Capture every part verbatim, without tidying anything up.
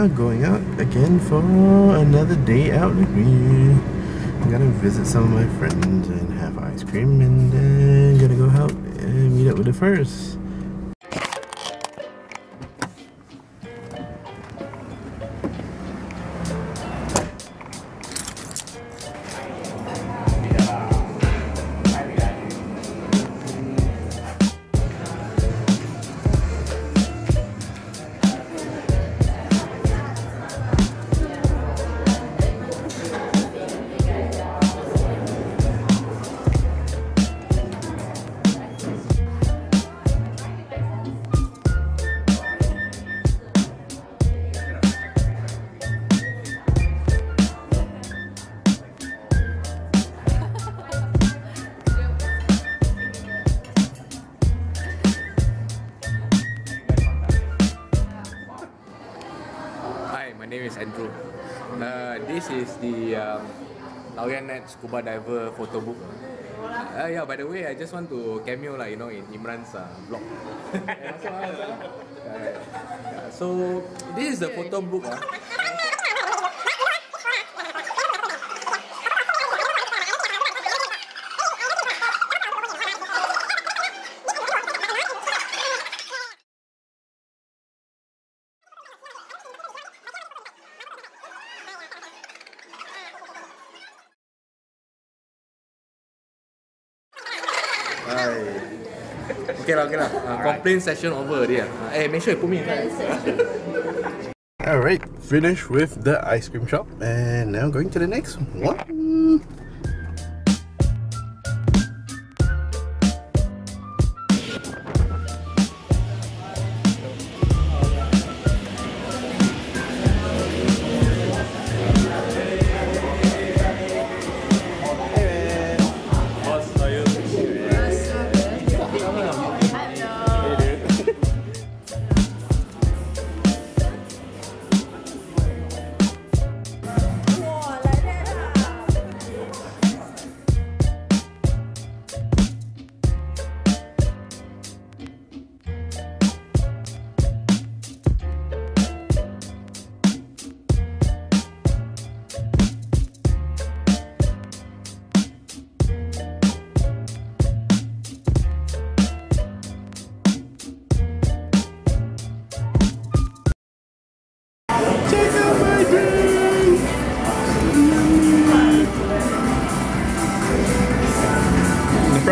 now going out again for another day out with me. I'm gonna visit some of my friends and have ice cream, and then gonna go out and meet up with the first. My name is Andrew. Uh, this is the um, Lorianet Scuba Diver photo book. Uh, yeah, by the way, I just want to cameo, like, you know, in Imran's uh, blog. uh, so this is the photo book. Uh. Okay lah, okay lah. Uh, complaint session over already. Uh, hey, make sure you put me inside. Alright, finished with the ice cream shop, and now going to the next one.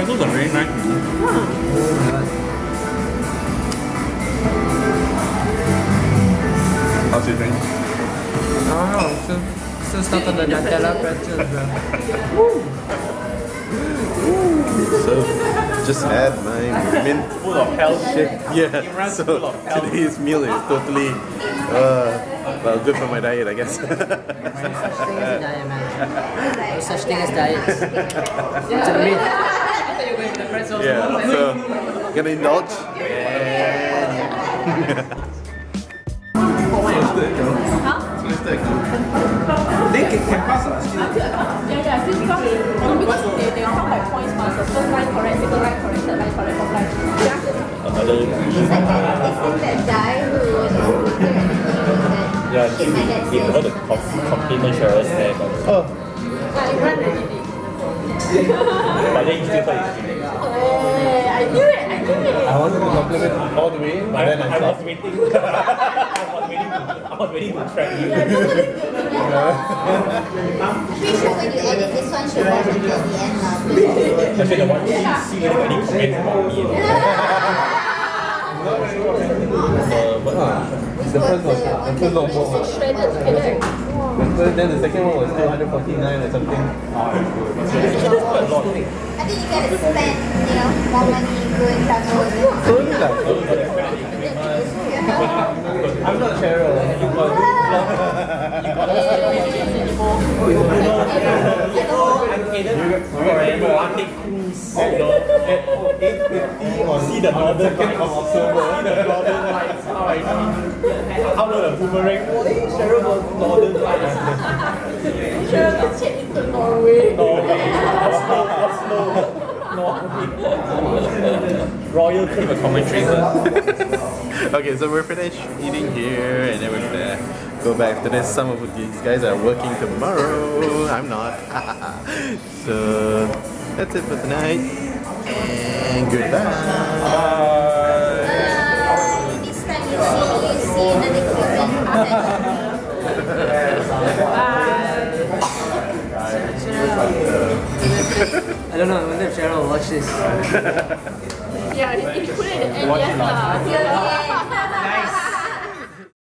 Those are very nice. Wow. How's your drink? Oh, so, so it's not on the Nutella pretzels though. So, just had my mint full of health shake. Yeah, so today's meal is totally, uh, well, good for my diet, I guess. No such thing as a diet, man. No such thing as diet. It's a myth. Yeah, so gonna indulge. Yeah. They can pass us. Yeah, yeah, because they they are not like points master. First line correct, second line correct, third line correct, fourth line. Yeah, she gave all the compliment Cheryl said. Oh. But then you still thought it's feeling. I knew it, I knew it. I wanted to compliment all the way, but then I, I was waiting. I was waiting to, I was waiting to track you. I'm pretty sure when you edit this one, she'll watch until the end now. Especially the one who see whether any comments about me. The first was the first So then the second one was two forty-nine or something. I think you gotta spend, you know, more money going travel. I'm not Cheryl. You got Cheryl, let's check into Norway. Norway. Oslo, Oslo, Norway. Royal Cream of commentary. Okay, so we're finished eating here, and then we're gonna go back after this. Some of these guys are working tomorrow. I'm not. So that's it for tonight. And goodbye. Bye. Next time you see, you see in the Bye. I don't know. I wonder if Cheryl will watch this. Yeah, you put it in.